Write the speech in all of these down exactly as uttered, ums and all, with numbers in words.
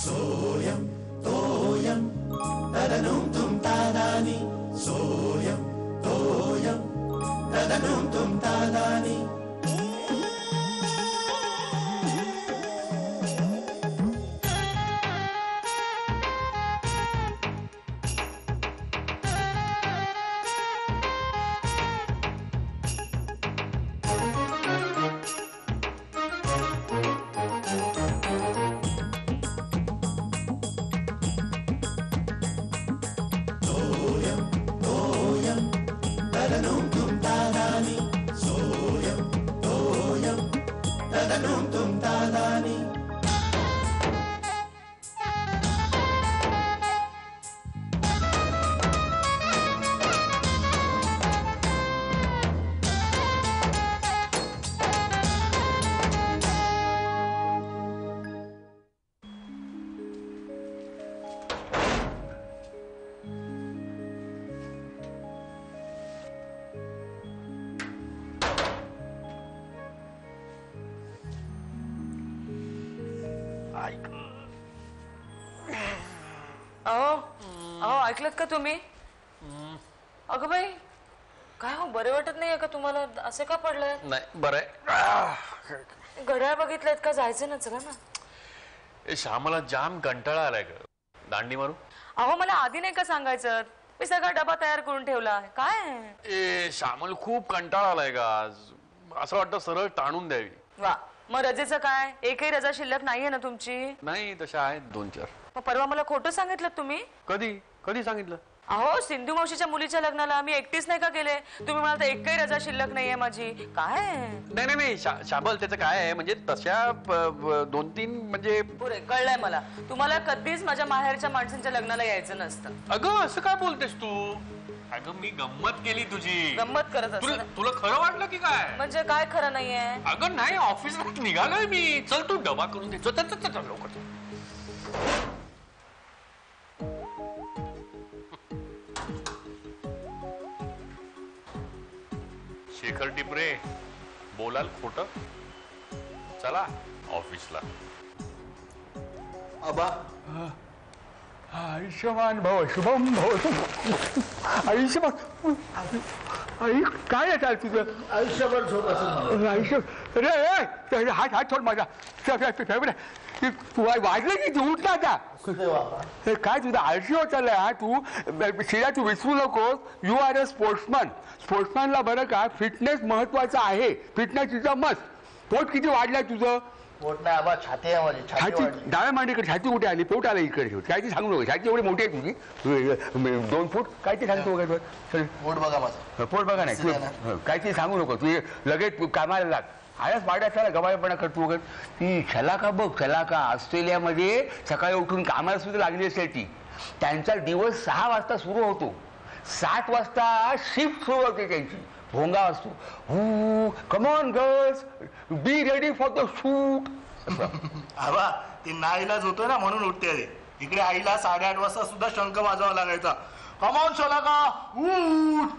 Soyam, toyam, tadanum tum tadani. Soyam, toyam, tadanum tum tadani. ऐकलत का तुम्ही? अगं by काय हो, बरे वाटत नाही का तुम्हाला? असं का पडलंय? नाही बरं. घड्याळ बघितलं का? जायचं ना, चला ना. ए श्यामला जाम कंटाळा आलाय ग. दांडी मारू? अहो मला आधी नाही का सांगायचं? मी सगळा डबा तयार करून ठेवला. काय ए श्यामल खूप कंटाळा आलाय ग आज. असं वाटतं सरळ ताणून द्यावी. वा मग रजेचं काय? एकही रजा शिल्लक नाहीये ना तुमची? नाही तशा आहेत दोन चार. मग परवा मला खोटं सांगितलं तुम्ही. कधी कधी सांगितलं? अहो सिंधू मावशीच्या मुलीच्या लग्नाला मी एकटीच नाही का गेले? तुम्ही मला एक काही रजा शिल्लक नाहीये माझी. काय नाही नाही नाही शाबल त्याचं काय आहे म्हणजे तशा दोन तीन म्हणजे पुरे कळलंय मला. तुम्हाला कधीच माझ्या माहेरच्या माणसांच्या लग्नाला यायचं नसतं. अगं असं काय बोलतेस तू? अगं मी गंमत केली तुझी. गंमत करत असताना तुला खरं वाटलं की काय? म्हणजे काय खरं नाहीये? अगं नाही ऑफिसला निघालोय मी. चल तू डबा करून दे. चल चल चल लवकर. शेखर टिपरे बोलाल खोट. चला ऑफिसला. अबा आयुष्यमान भव शुभम भव. आयुष्यमान आई काय तुझं आयुष्यभर झोप असेल आयुष्य. अरे हात हात थोड माझा. तू वाजलं की तू उठला आता. काय तुझं आळशी होत चाललंय हा तू. शिरा तू विसरू नकोस. You are a sportsman. स्पोर्ट्समॅनला बरं का फिटनेस महत्वाचा आहे. फिटनेस तुझा मस्त. पोट किती वाढलाय तुझं? पोट नाही आबा छाती आहे माझी. छाती डाव्या मांडीकडे. छाती कुठे आली? पोट आला इकडे. काय ती सांगू नको. छाती एवढी मोठी आहे तुझी दोन फूट. काय ते सांगतो वगैरे. पोट बघा माझं. पोट बघा नाही काय ते सांगू नको. तुझे लगेच कामाला लाग. आयाच माड्याचा गवाळपणा करतो वगैरे. ती छलाका बघ छलाका. ऑस्ट्रेलियामध्ये सकाळी उठून कामाला सुद्धा लागली असेल ती. त्यांचा दिवस सहा वाजता सुरू होतो. सात वाजता शिफ्ट सुरू होते त्यांची. भोंगा असतो. हू come on girls be ready for the shoot. हवा ते नाईलाज होतोय ना म्हणून उठते. अरे इकडे आईला साडेआठ वाजता सुद्धा शंख वाजवावा लागायचा. कम ऑन छलाका उठ.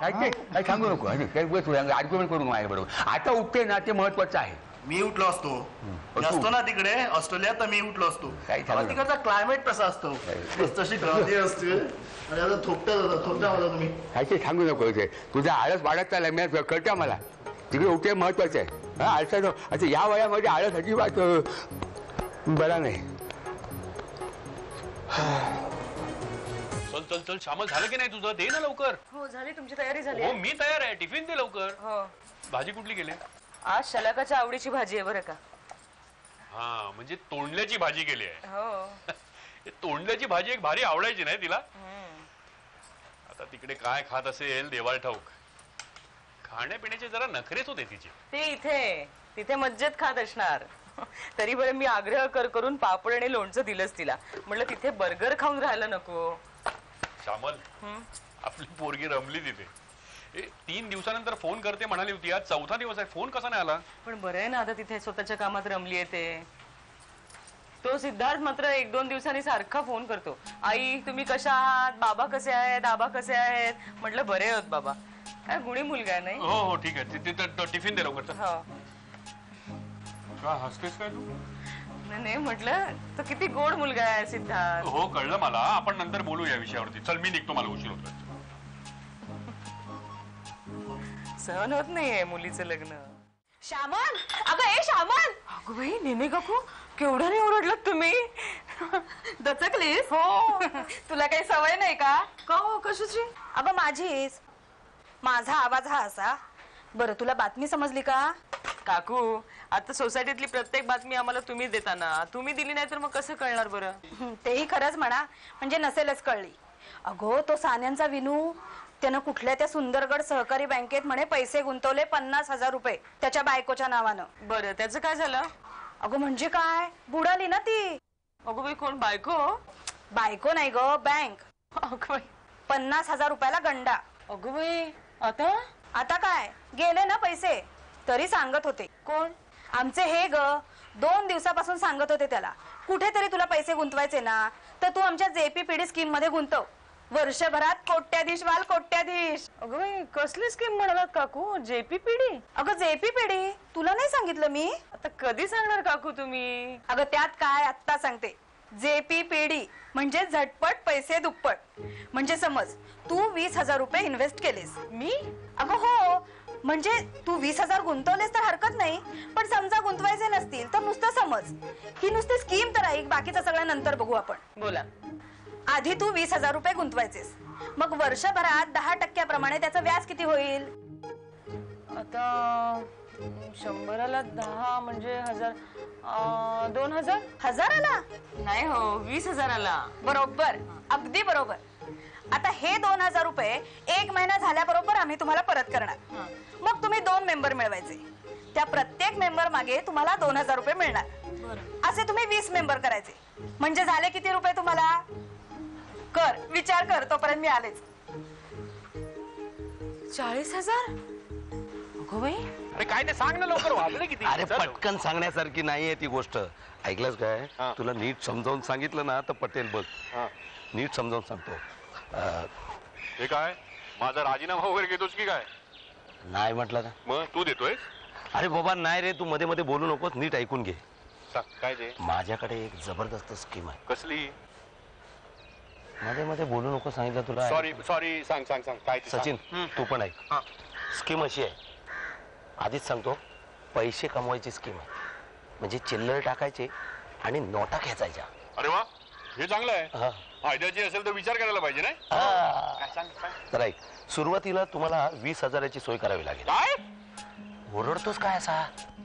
काय काय सांगू नको. आर्ग्युमेंट करू माझ्या बरोबर. आता उठते ना ते महत्वाचं आहे. मी उठलो असतो असतो ना तिकडे ऑस्ट्रेलियात. तर मी उठलो असतो. तिकडचा क्लायमेट कसा असतो? तशी गर्दी असते. थोपटा थोपटा होता तुम्ही. काय ते सांगू नको. तुझा आळस वाढत चालला. मी कळतं मला. तिकडे उठते महत्वाचं आहे. हा आळसा. अच्छा या वयामध्ये आळस अजिबात बरा नाही. चल चल चल श्यामल झालं की नाही तुझं? दे ना लवकर. हो झाली तुमची तयारी झाली? हो मी तयार आहे. टिफिन दे लवकर. हो भाजी कुठली केली आज? शलाकाच्या आवडीची भाजी आहे बरं का. हा म्हणजे तोंडल्याची भाजी केली आहे. हो तोंडल्याची भाजी एक भारी आवडायची नाही तिला. आता तिकडे काय खात असेल देवाला ठाऊक. खाण्यापिण्याचे जरा नखरेच होते तिचे. ते इथे तिथे मज्जेत खात असणार. तरी बरं मी आग्रह कर करून पापड आणि लोणचं दिलंच तिला. म्हटलं तिथे बर्गर खाऊन राहायला नको. श्यामल आपली पोरगी रमली तिथे. तीन दिवसानंतर फोन करते म्हणाली होती. आज चौथा दिवस आहे फोन कसा नाही आला? पण बरं आहे ना आता तिथे स्वतःच्या कामात रमली येते. तो सिद्धार्थ मात्र एक दोन दिवसांनी सारखा फोन करतो. आई तुम्ही कशा आहात? बाबा कसे आहेत? आबा कसे आहेत? म्हटलं बरे आहोत बाबा. काय गुणी मुलगा आहे नाही. हो हो ठीक आहे. टिफिन दे लवकर. हसतेस काय तू? नाही म्हटलं तो किती गोड मुलगा आहे सिद्धार्थ। हो कळलं मला, आपण नंतर बोलू या विषयावरती। चल मी निघतो, मला उशीर होतोय। सहन होत नाहीये मुलीचं लग्न। श्यामल, अगं ए श्यामल। अगं बाई नेने काकू केवढ्याने ओरडलात तुम्ही, दचकलीस? हो तुला काही सवय नाही का? का हो कशाची? अगं माझीच, माझा आवाज हा असा। बरं तुला बातमी समजली का? काकू आता सोसायटीतली प्रत्येक बातमी आम्हाला तुम्ही देता ना, तुम्ही दिली नाही तर मग कसं कळणार? बरं तेही खरंच म्हणा, म्हणजे नसेलच कळली। अगो तो सान्यांचा विनू, त्यानं कुठल्या त्या सुंदरगड सहकारी बँकेत म्हणे पैसे गुंतवले पन्नास हजार रुपये त्याच्या बायकोच्या नावानं। बरं त्याचं काय झालं? अगो म्हणजे काय, बुडाली ना ती। अगो बाई कोण? बायको? बायको नाही ग, बँक। अगो पन्नास हजार रुपयाला गंडा। अगो बाई आता? आता काय, गेले ना पैसे। तरी सांगत होते। कोण? आमचे हे ग, दोन दिवसापासून सांगत होते त्याला, कुठेतरी तुला पैसे गुंतवायचे ना तर तू आमच्या जेपीपीडी स्कीम मध्ये गुंतव, वर्षभरात कोट्याधीश वाल कोट्याधीश। अगं कसली स्कीम म्हणालात काकू? जेपीपीडी? अगं जेपीपीडी तुला नाही सांगितलं मी? आता कधी सांगणार काकू तुम्ही? अगं त्यात काय, आत्ता सांगते। जेपीपीडी म्हणजे झटपट पैसे दुप्पट। म्हणजे समज तू वीस हजार रुपये इन्व्हेस्ट केलेस। मी? अगं हो, म्हणजे तू वीस हजार गुंतवलेस तर हरकत नाही, पण समजा गुंतवायचे नसतील तर नुसतं समज। ही नुसती स्कीम तर ऐक, बाकीचं सगळं नंतर बघू आपण। बोला। आधी तू वीस हजार रुपये गुंतवायचेस, मग वर्षभरात दहा टक्क्याप्रमाणे त्याचं व्याज किती होईल? आता शंभराला दहा म्हणजे हजार, दोन हजार। हजाराला नाही हो, वीस हजाराला। बरोबर, अगदी बरोबर। आता हे दोन हजार रुपये एक महिना झाल्याबरोबर आम्ही तुम्हाला परत करणार। मग तुम्ही दोन मेंबर मिळवायचे, त्या प्रत्येक मेंबर मागे तुम्हाला दोन हजार रुपये मिळणार। असे तुम्ही वीस मेंबर करायचे, म्हणजे झाले किती रुपये तुम्हाला? कर विचार कर, तोपर्यंत मी आलेच। चाळीस हजार काय? ते सांग ना लवकर। अरे पटकन सांगण्यासारखी नाहीये ती गोष्ट, ऐकलंच काय? तुला नीट समजावून सांगितलं ना तर पटेल बघ। नीट समजावून सांगतो। काय माझा राजीनामा वगैरे घेतोस की काय? नाही म्हटलं ना मग तू देतोय? अरे बाबा नाही रे, तू मध्ये मध्ये बोलू नकोस, नीट ऐकून घे। काय ते? माझ्याकडे एक जबरदस्त स्कीम आहे। कसली? मध्ये मध्ये बोलू नको, सांगितलं तुला। सॉरी सॉरी सांग सांग सांग काय? सचिन तू पण ऐक। स्कीम अशी आहे, आधीच सांगतो, पैसे कमवायची स्कीम आहे। म्हणजे चिल्लर टाकायचे आणि नोटा खेचायच्या। अरे वा, हे चांगलं आहे। फायद्याची असेल तर विचार करायला पाहिजे ना। सुरुवातीला तुम्हाला वीस हजाराची सोय करावी लागेल। काय ओरडतोस काय असा?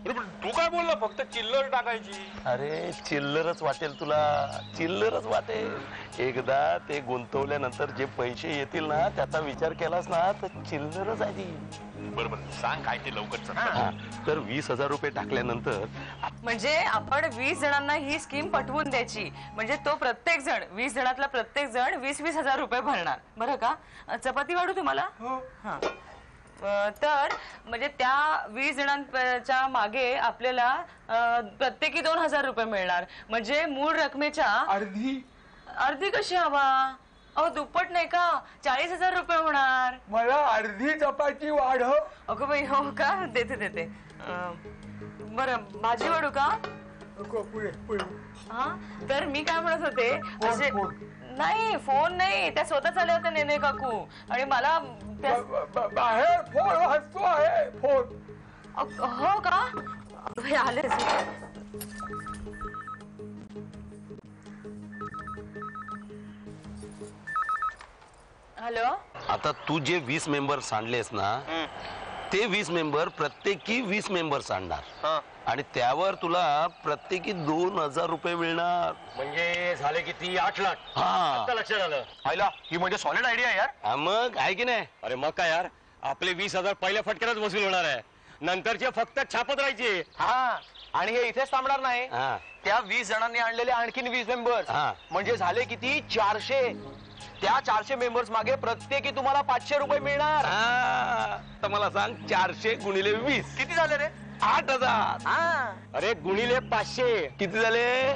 तू काय बोलला? फक्त चिल्लर टाकायची? अरे चिल्लरच वाटेल तुला, चिल्लरच वाटेल। एकदा ते गुंतवल्यानंतर जे पैसे येतील ना त्याचा विचार केलास ना तर चिल्लरच आहे ती। बरोबर सांग काय ते लवकर। तर वीस हजार रुपये टाकल्यानंतर म्हणजे आपण वीस जणांना ही स्कीम पटवून द्यायची। म्हणजे तो प्रत्येक जण, वीस जणातला प्रत्येक जण वीस वीस हजार रुपये भरणार। बरं का? चपाती वाढू तुम्हाला? हा तर म्हणजे त्या वीस जणांच्या मागे आपल्याला प्रत्येकी दोन हजार रुपये मिळणार। म्हणजे मूळ रकमेच्या अर्धी। अर्धी कशी हवा? अहो दुप्पट नाही का, चाळीस हजार रुपये होणार। मला अर्धी चपाती वाढव। अगं बाई हो का, देते देते। बरं भाजी वाढू का? हा तर मी काय म्हणत होते, असे नाही फोन नाही, त्या स्वतः चालले होते नेने काकू आणि मला बाहेर फोन वाजतो आहे फोन। हो का? आले हॅलो। आता तू जे वीस मेंबर सांडलेस ना ते वीस मेंबर प्रत्येकी वीस मेंबर सांडणार आणि त्यावर तुला प्रत्येकी दोन हजार रुपये मिळणार। म्हणजे झाले किती? आठ लाख। हा लक्षात आलं। आयला ही म्हणजे सॉलिड आयडिया आहे यार। मग आहे की नाही? अरे मग काय यार, आपले वीस हजार पहिल्या फटक्यातच वसूल होणार आहे, नंतरचे फक्त छापत राहायचे। हा आणि हे इथेच थांबणार नाही, त्या वीस जणांनी आणलेले आणखीन वीस मेंबर म्हणजे झाले किती? चारशे। त्या चारशे मेंबर्स मागे प्रत्येकी तुम्हाला पाचशे रुपये मिळणार। तर मला सांग चारशे गुणिले वीस किती झाले रे? आठ हजार। अरे गुणिले पाचशे किती झाले?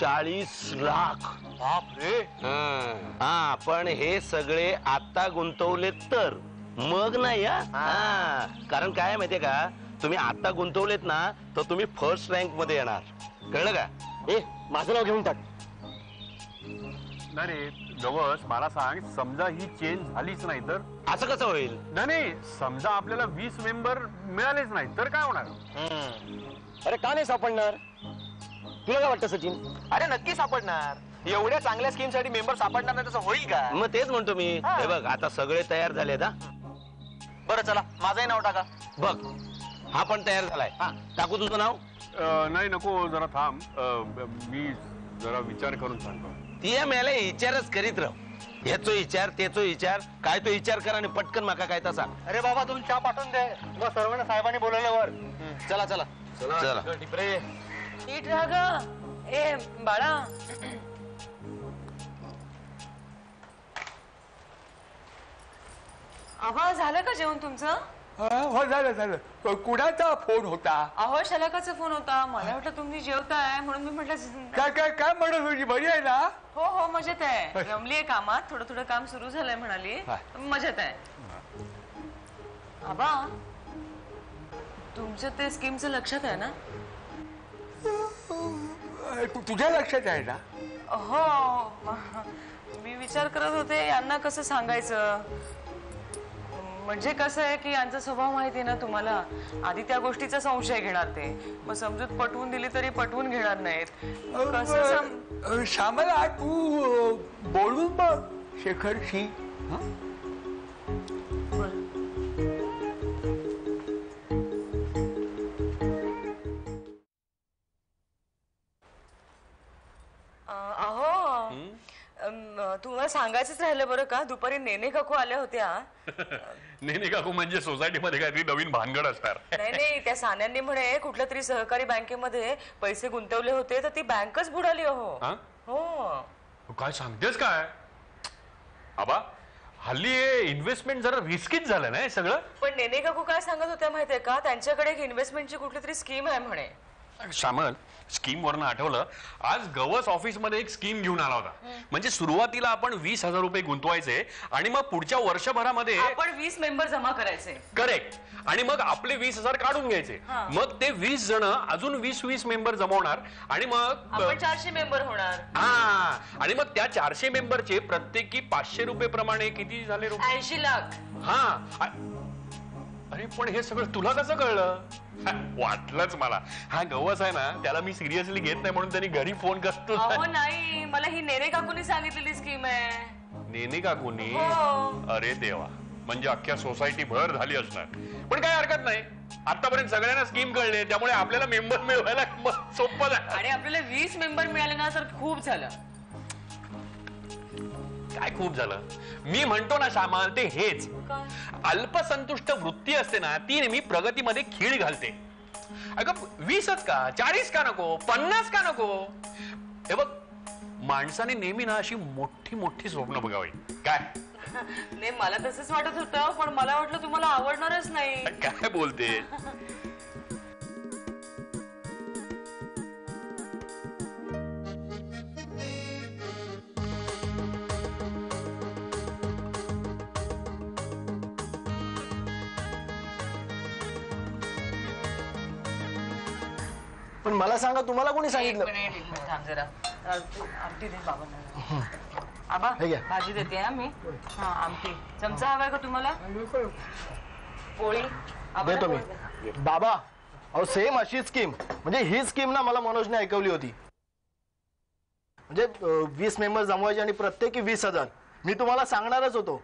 चाळीस लाख। बाप रे। हा पण हे सगळे आता गुंतवले तर मग नाही, कारण काय माहितीये का, तुम्ही आता गुंतवलेत ना तर तुम्ही फर्स्ट रँक मध्ये येणार, कळलं का? ए माझं नाव घेऊन टाक. नाही रे गवस, मला सांग, समजा ही चेंज झालीच नाही तर असं कसं होईल? नाही समजा आपल्याला वीस मेंबर मिळालेच नाही तर काय होणार? अरे का नाही सापडणार? तुला काय वाटतं सचिन? अरे नक्की सापडणार. एवढ्या चांगल्या स्कीम साठी मेंबर सापडणार नाही तसं होईल का? मग तेच म्हणतो मी. हे बघ आता सगळे तयार झाले ना. बरं चला माझंही नाव टाका. बघ हा पण तयार झालाय. टाकू तुझं नाव? नाही नको जरा थांब, मी जरा विचार करून सांगतो. ती मला विचारच करीत राहू, याचो विचार त्याचो विचार, काय तो विचार कर आणि पटकन माका काय तसा. अरे बाबा तुम्ही चहा पाठवून दे, मग सर्वांना साहेबांनी बोलवल्यावर. चला चला चला नीट राहा ग. ए बाळा आवाज झालं का जेवण तुमचं? हो झालं झालं. कुणाचा फोन होता? अहो शलाकाचा फोन होता. मला वाटलं तुम्ही जेवताय म्हणून मी म्हटलं. काय काय काय म्हणत होती? बरी आहे ना? हो हो मजेत आहे. जमली आहे कामात, थोडं थोडं काम सुरू झालंय म्हणाली. मजेत आहे. आबा तुमचं ते स्कीमचं लक्षात आहे ना? तुझ्या लक्षात आहे ना? हो मी विचार करत होते यांना कसं सांगायचं. म्हणजे कसं आहे की यांचा स्वभाव माहिती आहे ना तुम्हाला, आधी त्या गोष्टीचा संशय घेणार ते, मग समजूत पटवून दिली तरी पटवून घेणार नाहीत. श्यामला तू बोलून बघ शेखरशी. अहो तुम्हाला सांगायचंच राहिलं बरं का, दुपारी नेने काकू आल्या होत्या. नेने काकू म्हणजे सोसायटी मध्ये काहीतरी नवीन भानगड असणार. नाही नाही त्या सान्यांनी म्हणे कुठल्या तरी सहकारी बँकेमध्ये पैसे गुंतवले होते तर ती बँकच बुडाली. हो हो काय सांगतेस काय आबा, हल्ली इन्व्हेस्टमेंट जरा रिस्कीच झालं नाही सगळं. पण नेने काकू काय सांगत होत्या माहितीये का, त्यांच्याकडे एक इन्व्हेस्टमेंटची कुठली तरी स्कीम आहे म्हणे. श्यामल स्कीम वरनं आठवलं, आज गवस ऑफिस मध्ये एक स्कीम घेऊन आला होता. म्हणजे सुरुवातीला आपण वीस हजार रुपये गुंतवायचे आणि मग पुढच्या वर्षभरामध्ये आपण वीस मेंबर जमा करायचे. करेक्ट. आणि मग आपले वीस हजार काढून घ्यायचे, मग ते वीस जण अजून वीस वीस मेंबर जमवणार आणि मग आपण चारशे मेंबर होणार. हा आणि मग त्या चारशे मेंबरचे प्रत्येकी पाचशे रुपये प्रमाणे किती झाले? ऐंशी लाख. हा अरे पण हे सगळं तुला कसं कळलं? वाटलंच मला. हा गवस आहे ना त्याला मी सिरियसली घेत नाही म्हणून त्यांनी घरी फोन करतो. नाही मला ही नेने काकूनी सांगितलेली स्कीम आहे. नेने काकूनी? अरे देवा, म्हणजे अख्ख्या सोसायटी भर झाली असणार. पण काय हरकत नाही, आतापर्यंत सगळ्यांना स्कीम कळले त्यामुळे आपल्याला मेंबर मिळवायला सोपं झालं. आणि आपल्याला वीस मेंबर मिळाले ना सर खूप झालं. काय खूप झालं? मी म्हणतो ना श्यामल ते हेच अल्पसंतुष्ट वृत्ती असते ना ती नेहमी प्रगतीमध्ये खीळ घालते. अगं वीसच का, चाळीस का नको, पन्नास का नको? हे बघ माणसाने नेहमी ना अशी मोठी मोठी स्वप्न बघावी. काय नाही मला तसंच वाटत होतं, पण मला वाटलं तुम्हाला आवडणारच नाही. काय बोलते पण मला सांगा तुम्हाला कोणी सांगितलं? भाजी देते आम्ही. आमटी चमचा हवाय का तुम्हाला? पोळी देतो मी. बाबा अहो सेम अशी स्कीम, म्हणजे ही स्कीम ना मला मनोजने ऐकवली होती. म्हणजे वीस मेंबर जमवायचे आणि प्रत्येकी वीस हजार. मी तुम्हाला सांगणारच होतो,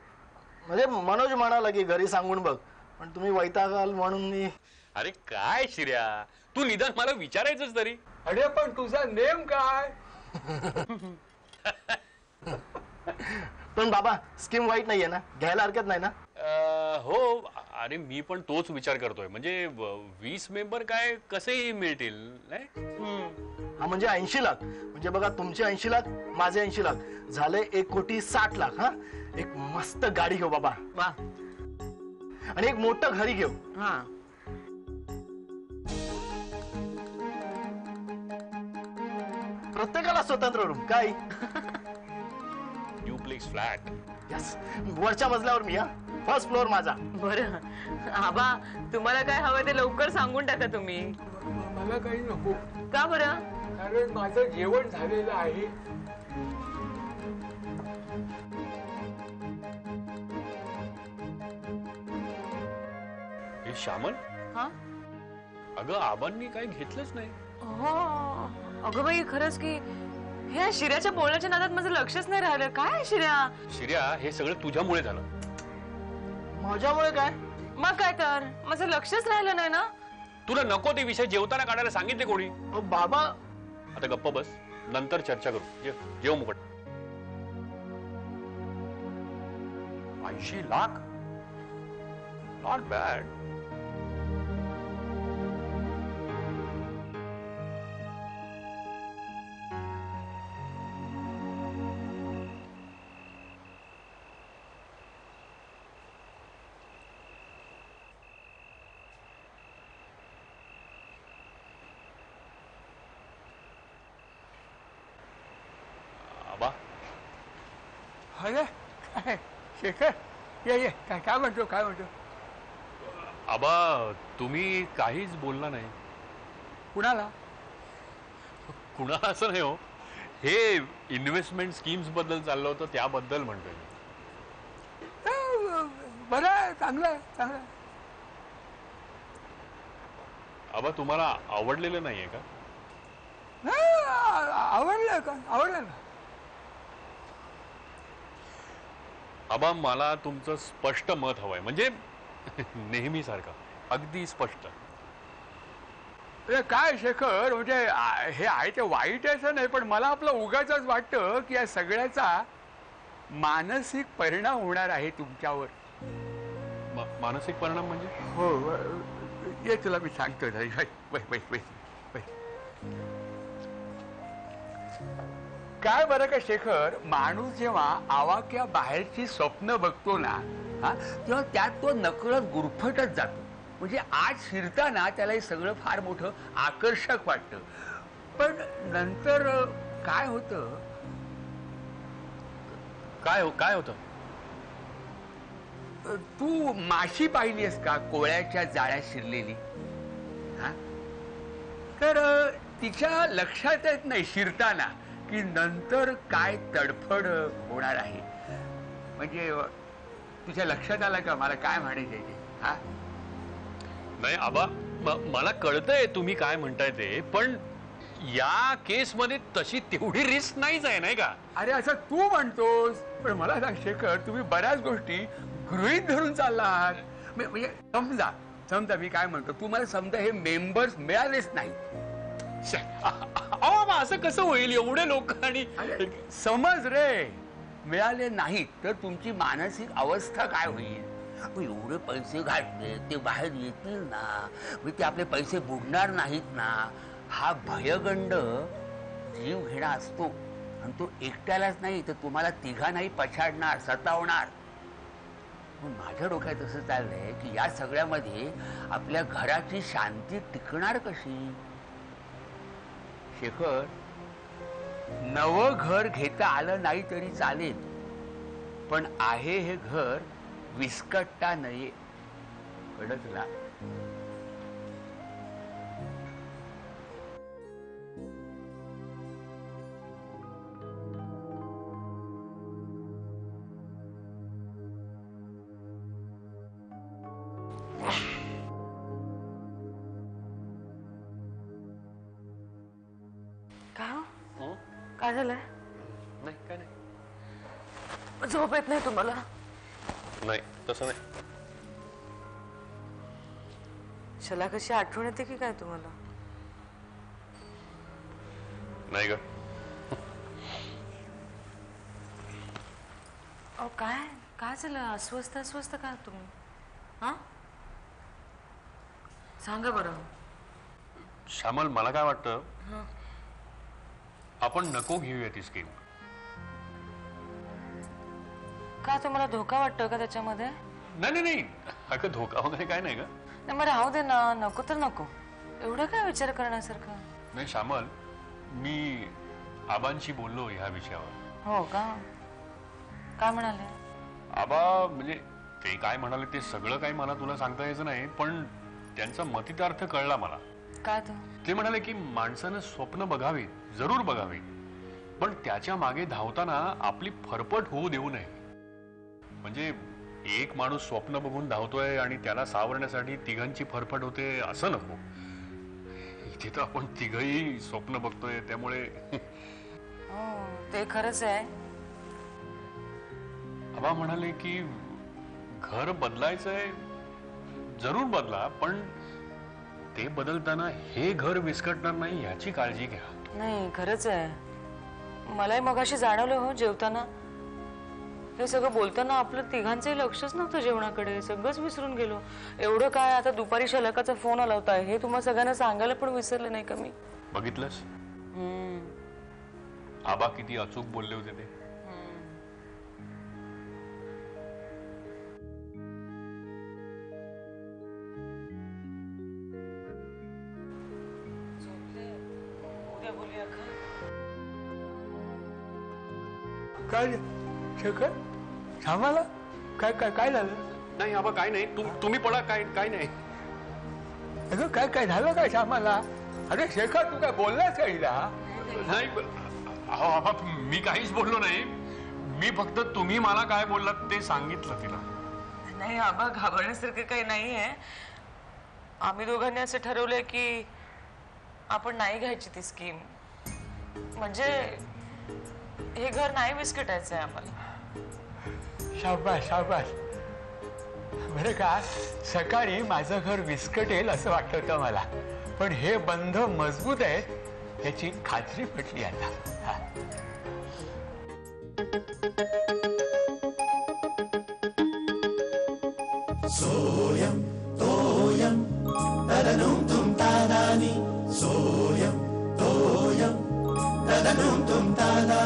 म्हणजे मनोज म्हणाला की घरी सांगून बघ, पण तुम्ही वैतागाल म्हणून मी. अरे काय शिर्या तू निदान मला विचारायचंच तरी. अरे पण तुझा नेम काय? पण बाबा स्कीम वाईट नाहीये ना, घ्यायला हरकत नाही ना? आ, हो अरे मी पण तोच विचार करतोय. म्हणजे वीस मेंबर काय कसेही मिळतील हा, म्हणजे ऐंशी लाख. म्हणजे बघा तुमचे ऐंशी लाख माझे ऐंशी लाख झाले एक कोटी साठ लाख. हा एक मस्त गाडी घेऊ बाबा आणि एक मोठं घरी घेऊ. हा प्रत्येकाला स्वतंत्र रूम. काय ड्युप्लेक्स फ्लॅट? यस वरच्या मजल्यावर मी. हा फर्स्ट फ्लोर माझा। बरं आबा तुम्हाला काय हवं ते लवकर सांगून टाका तुम्ही। मला काही नको। का बरं? कारण माझं जेवण झालेलं आहे। श्यामल हाँ अग आबांनी काय घेतलंच नाही। अगं बाई खरंच की ह्या शिऱ्याच्या बोलण्याच्या नादात माझं लक्षच नाही राहिलं। काय शिऱ्या शिऱ्या हे सगळं तुझ्यामुळे झालं। माझ्यामुळे काय? मग काय तर माझं लक्षच राहिलं नाही ना। तुला नको ते विषय जेवताना काढायला सांगितले कोणी? बाबा आता गप्प बस, नंतर चर्चा करू। जे, जेव मुकट। ऐंशी लाख नॉट बॅड। अरे शेखर ये ये काय काय म्हणतो काय म्हणतो? आबा तुम्ही काहीच बोलला नाही। कुणाला? कुणाला असं नाही हो, हे इन्व्हेस्टमेंट स्कीम्स बद्दल चाललं होतं त्याबद्दल म्हणतोय। बरं चांगलं चांगलं। आबा तुम्हाला आवडलेलं नाहीये का? आवडलं का? आवडलं ना आबा मला तुमचं स्पष्ट मत हवंय, म्हणजे नेहमी सारखा अगदी स्पष्ट। अरे काय शेखर म्हणजे हे आहे ते वाईट असं नाही, पण मला आपलं उगाच वाटतं की या सगळ्याचा मानसिक परिणाम होणार आहे तुमच्यावर। मा, मानसिक परिणाम म्हणजे? हो ये तुला मी सांगतो। काय बरं का शेखर, माणूस जेव्हा आवाक्या बाहेरची स्वप्न बघतो ना हा तेव्हा त्यात तो नकळत गुरफटत जातो। म्हणजे आज शिरताना त्याला हे सगळं फार मोठं आकर्षक वाटतं, पण नंतर काय होतं? काय हो काय होतं? तू माशी पाहिलीस का कोळ्याच्या जाळ्यात शिरलेली? हा तर तिच्या लक्षात येत नाही शिरताना की नंतर काय तडफड होणार आहे। म्हणजे तुझ्या लक्षात आलं का मला काय म्हणायचंय ते? हा नाही आबा मला कळतंय तुम्ही काय म्हणताय ते, पण या केस मध्ये तशी तेवढी रिस्क नाहीच आहे नाही का? अरे असं तू म्हणतोस, पण मला सांग शेखर तुम्ही बऱ्याच गोष्टी गृहीत धरून चालला आहात। म्हणजे समजा समजा मी काय म्हणतो तू मला समजा हे मेंबर्स मिळालेच नाही असं कसं होईल एवढे लोक? आणि समज रे मिळाले नाहीत तर तुमची मानसिक अवस्था काय होईल? एवढे पैसे घातले ते बाहेर येतील ना, ते आपले पैसे बुडणार नाहीत ना, हा भयगंड जीव घेणा असतो। आणि तो एकट्यालाच नाही तर तुम्हाला तिघांनाही पछाडणार सतावणार। माझ्या डोक्यात असं चाललंय की या सगळ्यामध्ये आपल्या घराची शांती टिकणार कशी? शेखर नवं घर घेता आलं नाही तरी चालेल, पण आहे हे घर विस्कटता नये। कळत ना? काय झालंय? नाही काय नाही, झोप येत नाही तुम्हाला? नाही तसं नाही। चला कशी आठवण येते की काय तुम्हाला? नाही ग काय काय झालं? अस्वस्थ अस्वस्थ का तुम्ही? हा सांगा बरं श्यामल, मला काय वाटतं आपण नको घेऊया ती स्कीम। का तुम्हाला धोका वाटतो का त्याच्यामध्ये? नाही नाही अगं धोका वगैरे काय नाही ग। मग राहू दे ना, नको तर नको, एवढं काय विचार करण्यासारखं नाही। श्यामल मी आबांशी बोललो ह्या विषयावर। हो का? काय म्हणाले आबा? म्हणजे ते काय म्हणाले ते सगळं काही मला तुला सांगता यायचं नाही, पण त्यांचा मतितार्थ कळला मला. काय तो? ते म्हणाले की माणसाने स्वप्न बघावी, जरूर बघावी, पण त्याच्या मागे धावताना आपली फरफट होऊ देऊ नये. म्हणजे एक माणूस स्वप्न बघून धावतोय आणि त्याला सावरण्यासाठी तिघांची फरफट होते असं नको. इथे तर आपण तिघही स्वप्न बघतोय त्यामुळे. हो ते खरंच आहे. आबा म्हणाले की घर बदलायचंय, जरूर बदला, पण ते बदलताना हे घर विस्कटणार नाही याची काळजी घ्या. नाही खरंच आहे, मलाही मगाशी जाणवलं हो जेवताना. हे सगळं बोलताना आपलं तिघांचंही लक्षच नव्हतं जेवणाकडे, सगळंच विसरून गेलो. एवढं काय आता दुपारी शलकाचा फोन आला होता, हे तुम्हाला सगळ्यांना सांगायला पण विसरलं नाही का मी. बघितलंस आबा किती अचूक बोलले होते ते. काय शेखर थांबाला काय काय काय झालं? नाही आबा काय नाही, तुम्ही पडा. काय काय नाही अगं, काय काय झालं काय श्यामाला? अरे शेखर तू काय बोललास का हिला? नाही अहो आबा मी काहीच बोललो नाही, मी फक्त तुम्ही मला काय बोललात ते सांगितलं तिला. नाही आबा घाबरण्यासारखं काही नाही आहे. आम्ही दोघांनी असं ठरवलंय की आपण नाही घ्यायची ती स्कीम, म्हणजे हे घर नाही विस्कटायचंय आम्हाला. शाबाश शाबाश. बरं का, सकाळी माझं घर विस्कटेल असं वाटत होतं मला, पण हे बंध मजबूत आहे याची खात्री पटली आता. सोयम तोयम तदनुम तुम तादानी सोयम तोयम तदनुम तुम तादानी.